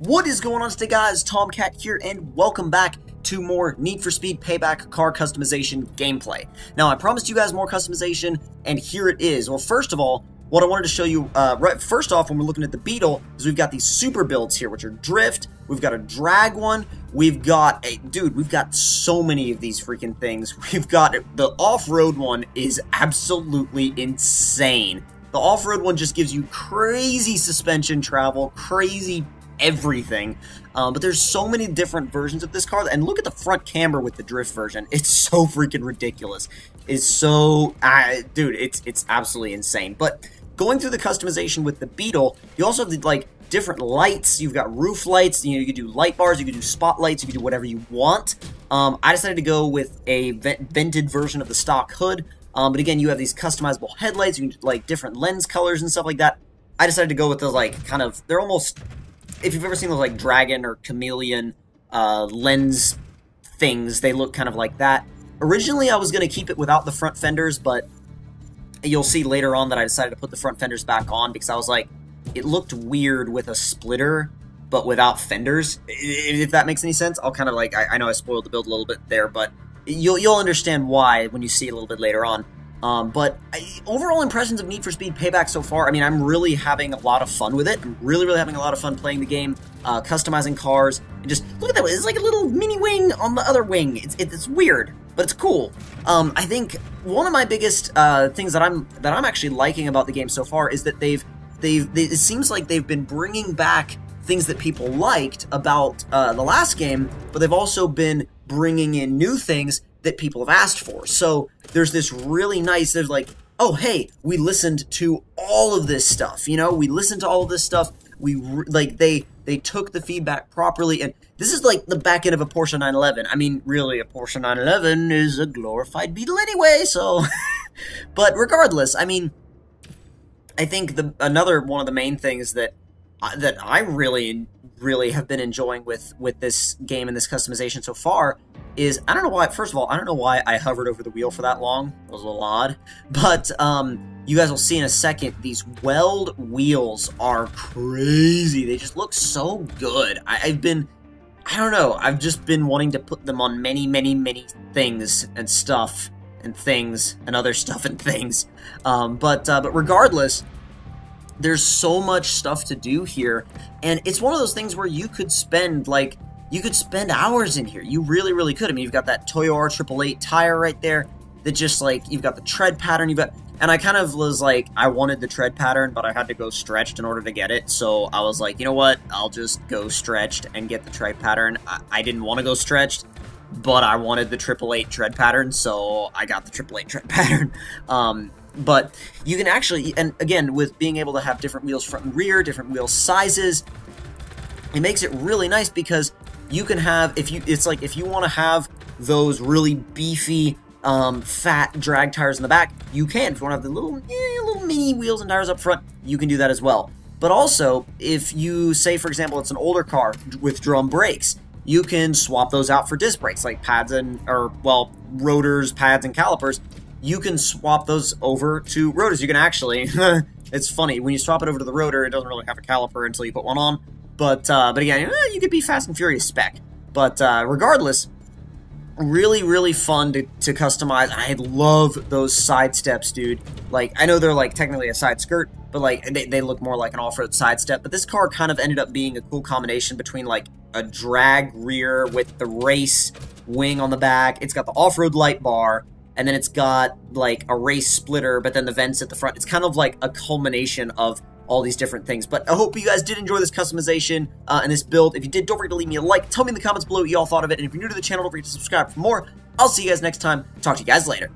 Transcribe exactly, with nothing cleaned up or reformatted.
What is going on today, guys? TomCat here, and welcome back to more Need for Speed Payback car customization gameplay. Now, I promised you guys more customization, and here it is. Well, first of all, what I wanted to show you, uh, right first off, when we're looking at the Beetle, is we've got these super builds here, which are drift, we've got a drag one, we've got a, dude, we've got so many of these freaking things. We've got, the off-road one is absolutely insane. The off-road one just gives you crazy suspension travel, crazy everything, um, but there's so many different versions of this car, and look at the front camera with the drift version. It's so freaking ridiculous. It's so, uh, dude, it's it's absolutely insane. But going through the customization with the Beetle, you also have the, like, different lights. You've got roof lights. You know, you could do light bars. You could do spotlights. You could do whatever you want. Um, I decided to go with a vented version of the stock hood. Um, but again, you have these customizable headlights. You can do, like, different lens colors and stuff like that. I decided to go with the, like, kind of, they're almost, if you've ever seen those, like, dragon or chameleon uh, lens things, they look kind of like that. Originally, I was going to keep it without the front fenders, but you'll see later on that I decided to put the front fenders back on because I was like, it looked weird with a splitter, but without fenders, if that makes any sense. I'll kind of, like, I, I know I spoiled the build a little bit there, but you'll, you'll understand why when you see it a little bit later on. Um, but I, overall impressions of Need for Speed Payback so far, I mean, I'm really having a lot of fun with it. I'm really, really having a lot of fun playing the game, uh, customizing cars, and just, look at that, it's like a little mini wing on the other wing. It's, it's weird, but it's cool. Um, I think one of my biggest, uh, things that I'm, that I'm actually liking about the game so far is that they've, they've, they, it seems like they've been bringing back things that people liked about, uh, the last game, but they've also been bringing in new things that people have asked for. So there's this really nice, there's like, oh, hey, we listened to all of this stuff, you know, we listened to all of this stuff, we, like, they, they took the feedback properly, and this is like the back end of a Porsche nine eleven. I mean, really, a Porsche nine eleven is a glorified Beetle anyway, so, but regardless, I mean, I think the, another one of the main things that, that I really, really have been enjoying with, with this game and this customization so far is, I don't know why, first of all, I don't know why I hovered over the wheel for that long. It was a little odd. But, um, you guys will see in a second, these weld wheels are crazy. They just look so good. I, I've been, I don't know, I've just been wanting to put them on many, many, many things and stuff and things and other stuff and things. Um, but, uh, but regardless, there's so much stuff to do here. And it's one of those things where you could spend, like, you could spend hours in here. You really, really could. I mean, you've got that Toyo R eight eight eight tire right there that just, like, you've got the tread pattern. You've got, and I kind of was like, I wanted the tread pattern, but I had to go stretched in order to get it. So I was like, you know what? I'll just go stretched and get the tread pattern. I, I didn't want to go stretched, but I wanted the triple eight tread pattern. So I got the triple eight tread pattern. Um, but you can actually, and again, with being able to have different wheels front and rear, different wheel sizes, it makes it really nice because you can have, if you, it's like, if you want to have those really beefy, um, fat drag tires in the back, you can. If you want to have the little, eh, little mini wheels and tires up front, you can do that as well. But also, if you say, for example, it's an older car with drum brakes, you can swap those out for disc brakes, like pads and, or, well, rotors, pads, and calipers. You can swap those over to rotors. You can actually, it's funny, when you swap it over to the rotor, it doesn't really have a caliper until you put one on. But, uh, but again, eh, you could be Fast and Furious spec. But, uh, regardless, really, really fun to, to customize. I love those side steps, dude. Like, I know they're, like, technically a side skirt, but, like, they, they look more like an off-road side step. But this car kind of ended up being a cool combination between, like, a drag rear with the race wing on the back. It's got the off-road light bar, and then it's got, like, a race splitter, but then the vents at the front. It's kind of like a culmination of all these different things. But I hope you guys did enjoy this customization uh, and this build. If you did, don't forget to leave me a like. Tell me in the comments below what you all thought of it. And if you're new to the channel, don't forget to subscribe for more. I'll see you guys next time. Talk to you guys later.